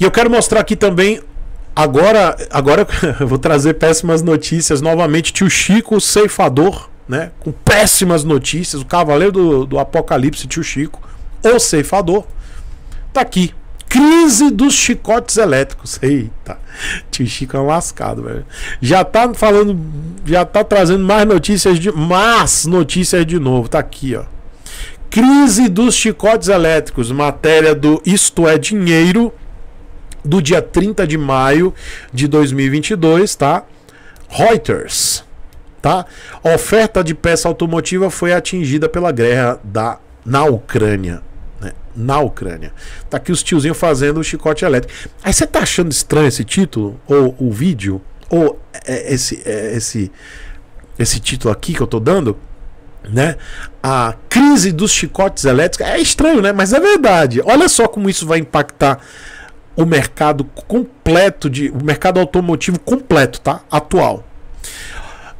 E eu quero mostrar aqui também, agora eu vou trazer péssimas notícias novamente, tio Chico ceifador, né? Com péssimas notícias, o cavaleiro do apocalipse, tio Chico, o ceifador, tá aqui. Crise dos chicotes elétricos. Eita, tio Chico é um lascado, velho. Já tá falando, já tá trazendo mais notícias de novo. Tá aqui, ó. Crise dos chicotes elétricos. Matéria do Isto é Dinheiro, do dia 30 de maio de 2022, tá? Reuters, tá? Oferta de peça automotiva foi atingida pela guerra na Ucrânia. Na Ucrânia. Tá aqui os tiozinhos fazendo o chicote elétrico. Aí você tá achando estranho esse título? Ou o vídeo? Ou esse título aqui que eu tô dando? Né? A crise dos chicotes elétricos. É estranho, né? Mas é verdade. Olha só como isso vai impactar o mercado completo, o mercado automotivo completo, tá? Atual.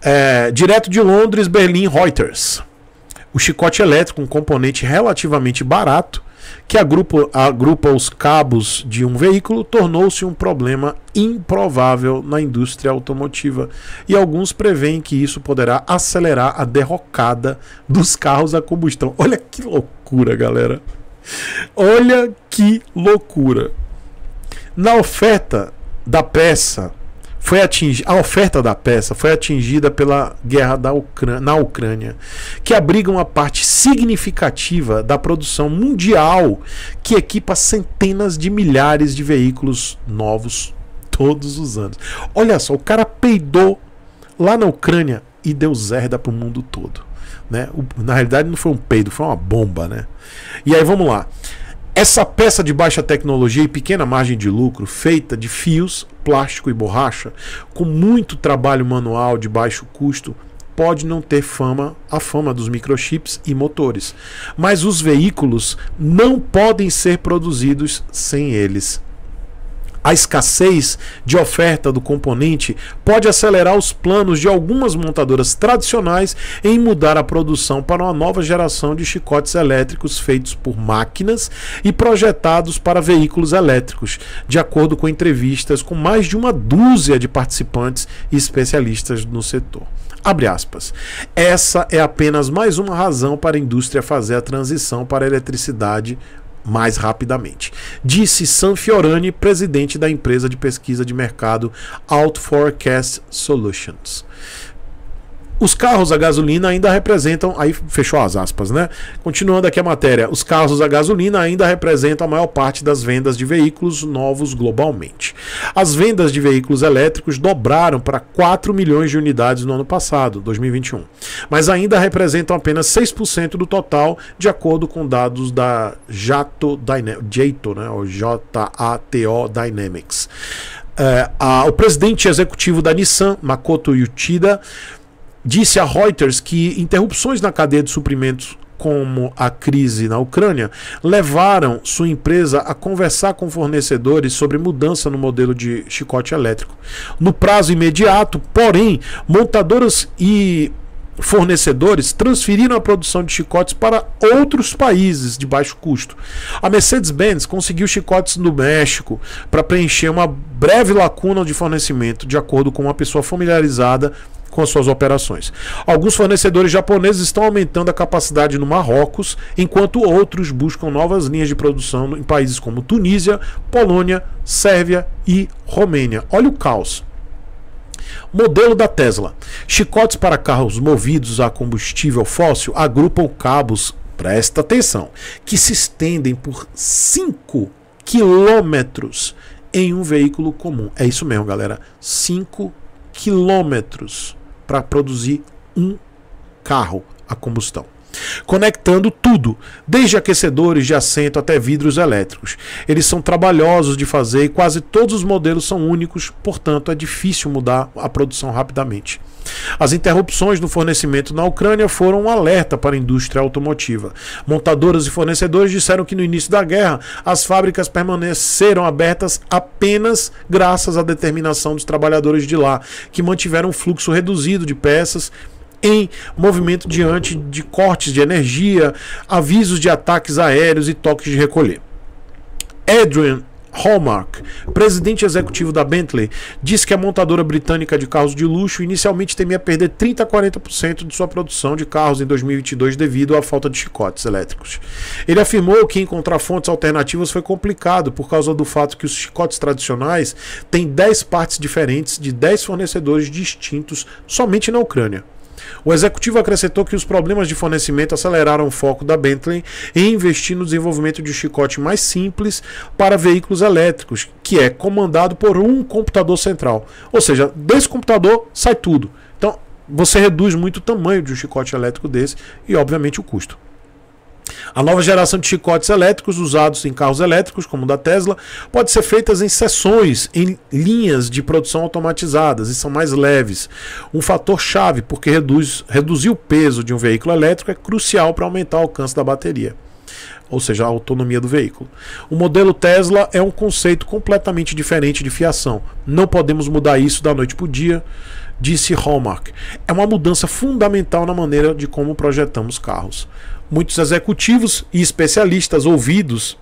É, direto de Londres, Berlim, Reuters. O chicote elétrico, um componente relativamente barato, que agrupa os cabos de um veículo, tornou-se um problema improvável na indústria automotiva, e alguns preveem que isso poderá acelerar a derrocada dos carros a combustão. Olha que loucura, galera. Olha que loucura. Na oferta da peça foi atingida pela guerra na Ucrânia, que abriga uma parte significativa da produção mundial, que equipa centenas de milhares de veículos novos todos os anos. Olha só, o cara peidou lá na Ucrânia e deu zerda pro mundo todo, né? Na realidade não foi um peido, foi uma bomba, né? E aí vamos lá. Essa peça de baixa tecnologia e pequena margem de lucro, feita de fios, plástico e borracha, com muito trabalho manual de baixo custo, pode não ter a fama dos microchips e motores, mas os veículos não podem ser produzidos sem eles. A escassez de oferta do componente pode acelerar os planos de algumas montadoras tradicionais em mudar a produção para uma nova geração de chicotes elétricos feitos por máquinas e projetados para veículos elétricos, de acordo com entrevistas com mais de uma dúzia de participantes e especialistas no setor. Abre aspas. Essa é apenas mais uma razão para a indústria fazer a transição para a eletricidade mais rapidamente, disse Sam Fiorani, presidente da empresa de pesquisa de mercado OutForecast Solutions. Os carros a gasolina ainda representam... Aí fechou as aspas, né? Continuando aqui a matéria. Os carros a gasolina ainda representam a maior parte das vendas de veículos novos globalmente. As vendas de veículos elétricos dobraram para 4 milhões de unidades no ano passado, 2021. Mas ainda representam apenas 6% do total, de acordo com dados da JATO Dynamics. O presidente executivo da Nissan, Makoto Uchida, disse a Reuters que interrupções na cadeia de suprimentos, como a crise na Ucrânia, levaram sua empresa a conversar com fornecedores sobre mudança no modelo de chicote elétrico. No prazo imediato, porém, montadoras e fornecedores transferiram a produção de chicotes para outros países de baixo custo. A Mercedes-Benz conseguiu chicotes no México para preencher uma breve lacuna de fornecimento, de acordo com uma pessoa familiarizada com as suas operações. Alguns fornecedores japoneses estão aumentando a capacidade no Marrocos, enquanto outros buscam novas linhas de produção em países como Tunísia, Polônia, Sérvia e Romênia. Olha o caos. Modelo da Tesla. Chicotes para carros movidos a combustível fóssil agrupam cabos, presta atenção, que se estendem por 5 quilômetros em um veículo comum. É isso mesmo, galera. 5 quilômetros para produzir um carro a combustão, conectando tudo, desde aquecedores de assento até vidros elétricos. Eles são trabalhosos de fazer e quase todos os modelos são únicos, portanto é difícil mudar a produção rapidamente. As interrupções no fornecimento na Ucrânia foram um alerta para a indústria automotiva. Montadoras e fornecedores disseram que no início da guerra as fábricas permaneceram abertas apenas graças à determinação dos trabalhadores de lá, que mantiveram um fluxo reduzido de peças em movimento diante de cortes de energia, avisos de ataques aéreos e toques de recolher. Adrian Hallmark, presidente executivo da Bentley, disse que a montadora britânica de carros de luxo inicialmente temia perder 30% a 40% de sua produção de carros em 2022 devido à falta de chicotes elétricos. Ele afirmou que encontrar fontes alternativas foi complicado por causa do fato que os chicotes tradicionais têm 10 partes diferentes de 10 fornecedores distintos somente na Ucrânia. O executivo acrescentou que os problemas de fornecimento aceleraram o foco da Bentley em investir no desenvolvimento de um chicote mais simples para veículos elétricos, que é comandado por um computador central. Ou seja, desse computador sai tudo. Então, você reduz muito o tamanho de um chicote elétrico desse e, obviamente, o custo. A nova geração de chicotes elétricos usados em carros elétricos, como o da Tesla, pode ser feitas em seções, em linhas de produção automatizadas e são mais leves. Um fator chave, porque reduzir o peso de um veículo elétrico é crucial para aumentar o alcance da bateria, ou seja, a autonomia do veículo. O modelo Tesla é um conceito completamente diferente de fiação. Não podemos mudar isso da noite para o dia, disse Hallmark. É uma mudança fundamental na maneira de como projetamos carros. Muitos executivos e especialistas ouvidos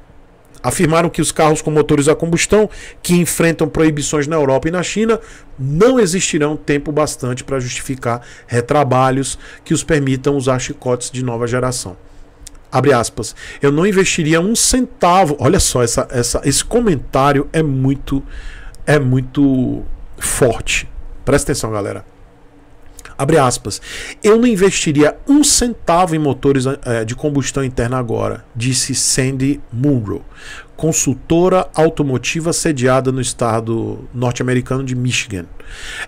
afirmaram que os carros com motores a combustão, que enfrentam proibições na Europa e na China, não existirão tempo bastante para justificar retrabalhos que os permitam usar chicotes de nova geração. Abre aspas, eu não investiria um centavo. Olha só, esse comentário é muito forte. Presta atenção, galera. Abre aspas, eu não investiria um centavo em motores de combustão interna agora, disse Sandy Munro, consultora automotiva sediada no estado norte-americano de Michigan.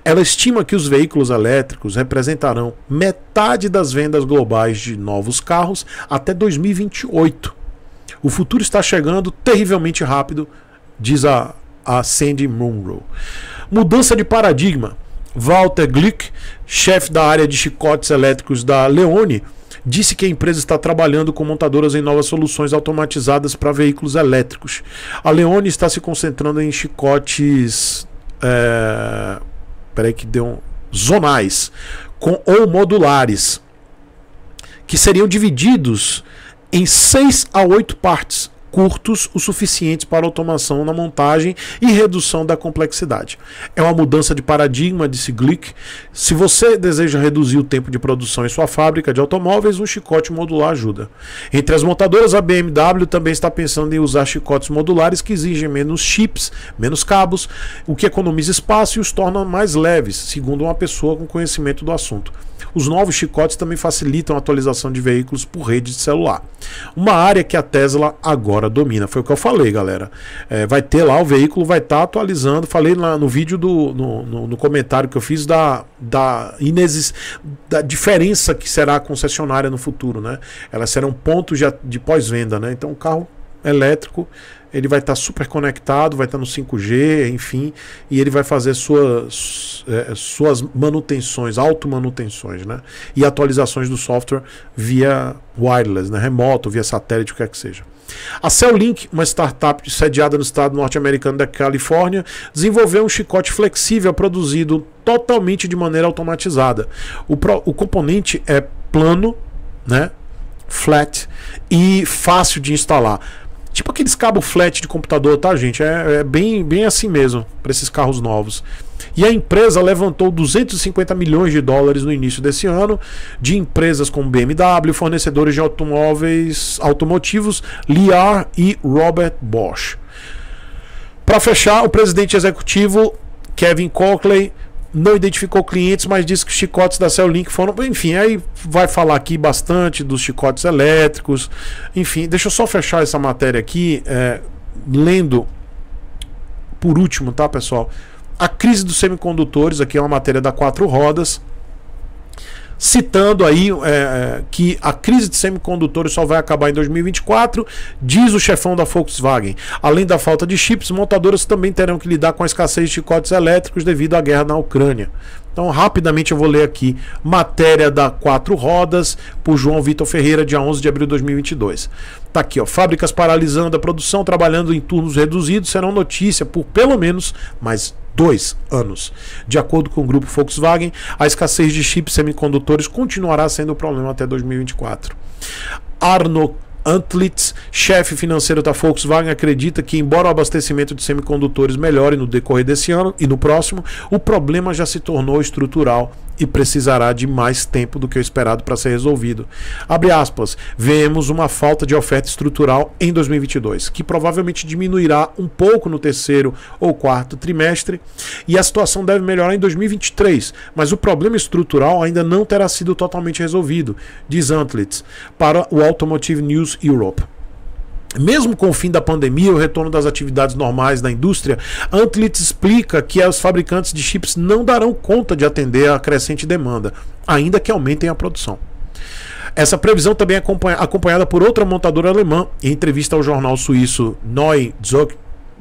Ela estima que os veículos elétricos representarão metade das vendas globais de novos carros até 2028. O futuro está chegando terrivelmente rápido, diz a Sandy Munro. Mudança de paradigma. Walter Glick, chefe da área de chicotes elétricos da Leoni, disse que a empresa está trabalhando com montadoras em novas soluções automatizadas para veículos elétricos. A Leoni está se concentrando em chicotes zonais ou modulares, que seriam divididos em 6 a 8 partes, curtos o suficiente para automação na montagem e redução da complexidade. É uma mudança de paradigma, disse Glick. Se você deseja reduzir o tempo de produção em sua fábrica de automóveis, um chicote modular ajuda. Entre as montadoras, a BMW também está pensando em usar chicotes modulares que exigem menos chips, menos cabos, o que economiza espaço e os torna mais leves, segundo uma pessoa com conhecimento do assunto. Os novos chicotes também facilitam a atualização de veículos por rede de celular, uma área que a Tesla agora domina. Foi o que eu falei, galera. Vai ter lá, o veículo vai estar atualizando. Falei lá no vídeo, no comentário que eu fiz da diferença que será a concessionária no futuro, né? Elas serão pontos de pós-venda, né? Então o carro elétrico, ele vai estar super conectado, vai estar no 5G, enfim, e ele vai fazer suas manutenções, automanutenções, né? E atualizações do software via wireless, né? Remoto, via satélite, o que é que seja. A Cellink, uma startup sediada no estado norte-americano da Califórnia, desenvolveu um chicote flexível produzido totalmente de maneira automatizada. O componente é plano, né? Flat e fácil de instalar. Tipo aqueles cabos flat de computador, tá, gente? É bem assim mesmo para esses carros novos. E a empresa levantou 250 milhões de dólares no início desse ano de empresas como BMW, fornecedores de automóveis automotivos, Lear e Robert Bosch. Para fechar, o presidente executivo Kevin Conkley não identificou clientes, mas disse que os chicotes da Cellink foram... Enfim, aí vai falar aqui bastante dos chicotes elétricos. Enfim, deixa eu só fechar essa matéria aqui, lendo por último, tá, pessoal? A crise dos semicondutores, aqui é uma matéria da Quatro Rodas, citando aí que a crise de semicondutores só vai acabar em 2024, diz o chefão da Volkswagen. Além da falta de chips, montadoras também terão que lidar com a escassez de chicotes elétricos devido à guerra na Ucrânia. Então, rapidamente eu vou ler aqui matéria da Quatro Rodas por João Vitor Ferreira, dia 11 de abril de 2022. Tá aqui, ó. Fábricas paralisando a produção, trabalhando em turnos reduzidos, serão notícia por pelo menos mais 2 anos. De acordo com o grupo Volkswagen, a escassez de chips semicondutores continuará sendo um problema até 2024. Arno Antlitz, chefe financeiro da Volkswagen, acredita que, embora o abastecimento de semicondutores melhore no decorrer desse ano e no próximo, o problema já se tornou estrutural e precisará de mais tempo do que o esperado para ser resolvido. Abre aspas, vemos uma falta de oferta estrutural em 2022, que provavelmente diminuirá um pouco no terceiro ou quarto trimestre, e a situação deve melhorar em 2023, mas o problema estrutural ainda não terá sido totalmente resolvido, diz Antlitz, para o Automotive News Europe. Mesmo com o fim da pandemia e o retorno das atividades normais da indústria, Antlitz explica que os fabricantes de chips não darão conta de atender à crescente demanda, ainda que aumentem a produção. Essa previsão também é acompanhada por outra montadora alemã. Em entrevista ao jornal suíço Neue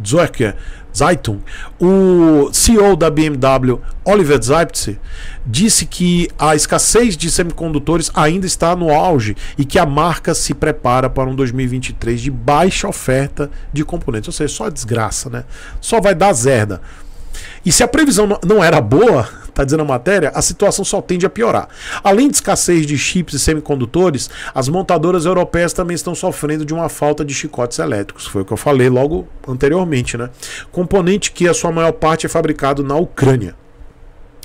Zürcher, o CEO da BMW, Oliver Zipse, disse que a escassez de semicondutores ainda está no auge e que a marca se prepara para um 2023 de baixa oferta de componentes. Ou seja, só desgraça, né? Só vai dar zerda. E se a previsão não era boa, está dizendo a matéria, a situação só tende a piorar. Além de escassez de chips e semicondutores, as montadoras europeias também estão sofrendo de uma falta de chicotes elétricos. Foi o que eu falei logo anteriormente, né? Componente que a sua maior parte é fabricado na Ucrânia.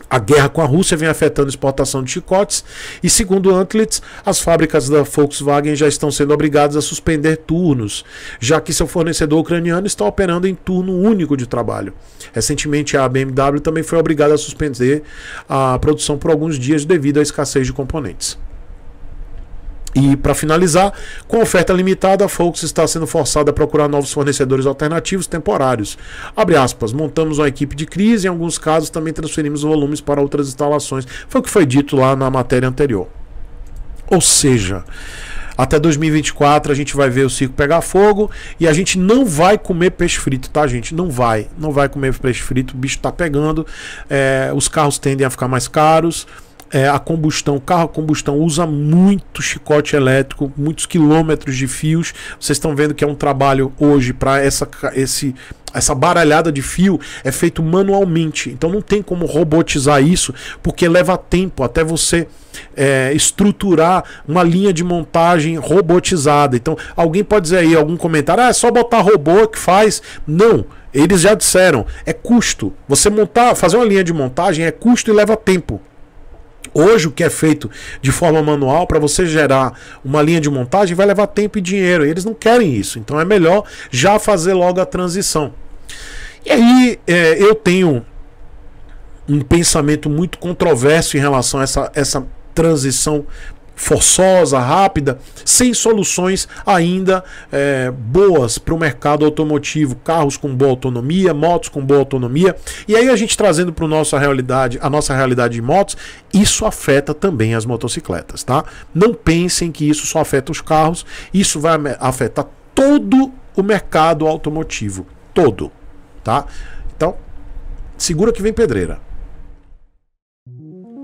A guerra com a Rússia vem afetando a exportação de chicotes e, segundo Antlitz, as fábricas da Volkswagen já estão sendo obrigadas a suspender turnos, já que seu fornecedor ucraniano está operando em turno único de trabalho. Recentemente, a BMW também foi obrigada a suspender a produção por alguns dias devido à escassez de componentes. E, para finalizar, com a oferta limitada, a Fox está sendo forçada a procurar novos fornecedores alternativos temporários. Abre aspas, montamos uma equipe de crise, em alguns casos também transferimos volumes para outras instalações. Foi o que foi dito lá na matéria anterior. Ou seja, até 2024 a gente vai ver o circo pegar fogo e a gente não vai comer peixe frito, tá, gente? Não vai comer peixe frito, o bicho tá pegando, os carros tendem a ficar mais caros. O carro a combustão usa muito chicote elétrico, muitos quilômetros de fios. Vocês estão vendo que é um trabalho hoje para essa baralhada de fio é feito manualmente. Então não tem como robotizar isso, porque leva tempo até você estruturar uma linha de montagem robotizada. Então alguém pode dizer aí, algum comentário, é só botar robô que faz. Não. Eles já disseram, é custo. Você fazer uma linha de montagem é custo e leva tempo. Hoje o que é feito de forma manual para você gerar uma linha de montagem vai levar tempo e dinheiro, e eles não querem isso, então é melhor já fazer logo a transição. E aí eu tenho um pensamento muito controverso em relação a essa transição forçosa, rápida, sem soluções ainda boas para o mercado automotivo, carros com boa autonomia, motos com boa autonomia, e aí a gente trazendo para a nossa realidade de motos, isso afeta também as motocicletas, tá? Não pensem que isso só afeta os carros, isso vai afetar todo o mercado automotivo, todo, tá? Então, segura que vem pedreira.